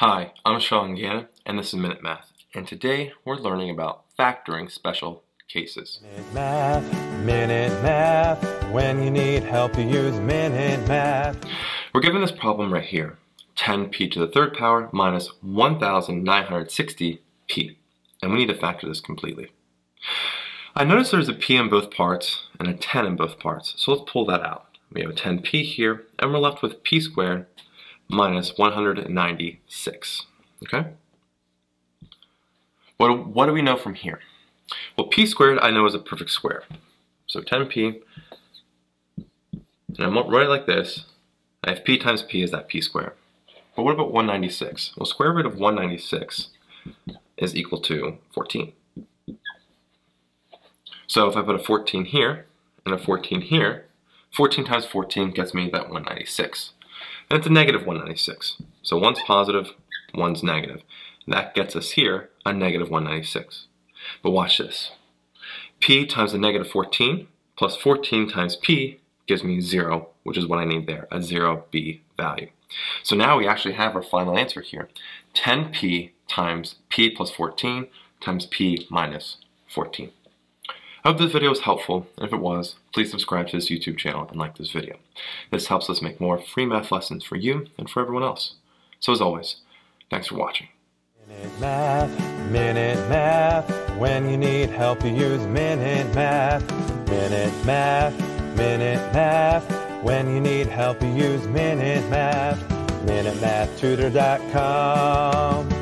Hi, I'm Sean Gannon, and this is Minute Math, and today we're learning about factoring special cases. Minute Math, when you need help you use Minute Math. We're given this problem right here, 10p to the third power minus 1960p, and we need to factor this completely. I notice there's a p in both parts and a 10 in both parts, so let's pull that out. We have a 10p here, and we're left with p squared minus 196, okay? What do we know from here? Well, p squared I know is a perfect square. So 10p, and I'm going to write it like this. I have p times p is that p squared. But what about 196? Well, square root of 196 is equal to 14. So if I put a 14 here and a 14 here, 14 times 14 gets me that 196. And it's a negative 196. So one's positive, one's negative. That gets us here a negative 196. But watch this. P times the negative 14 plus 14 times P gives me 0, which is what I need there, a 0B value. So now we actually have our final answer here. 10P times P plus 14 times P minus 14. I hope this video was helpful, and if it was, please subscribe to this YouTube channel and like this video. This helps us make more free math lessons for you and for everyone else. So as always, thanks for watching. Minute Math, when you need help you use Minute Math. Minute Math, when you need help you use Minute Math. MinuteMathTutor.com